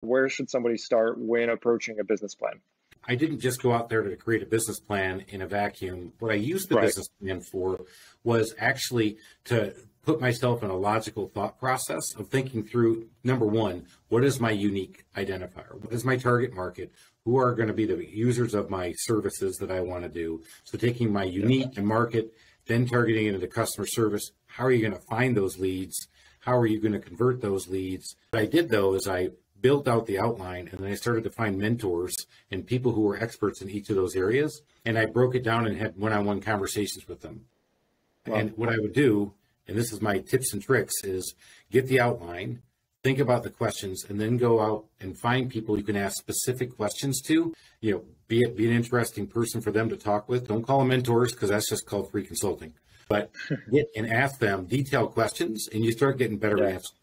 Where should somebody start when approaching a business plan? I didn't just go out there to create a business plan in a vacuum. What I used the business plan for was actually to put myself in a logical thought process of thinking through, number one, what is my unique identifier? What is my target market? Who are going to be the users of my services that I want to do? So taking my unique and market, then targeting it into customer service. How are you going to find those leads? How are you going to convert those leads? What I did, though, is I built out the outline, and then I started to find mentors and people who were experts in each of those areas. And I broke it down and had one-on-one conversations with them. Wow. And what I would do, and this is my tips and tricks, is get the outline, think about the questions, and then go out and find people you can ask specific questions to, be an interesting person for them to talk with. Don't call them mentors, because that's just called free consulting, but get and ask them detailed questions, and you start getting better answers.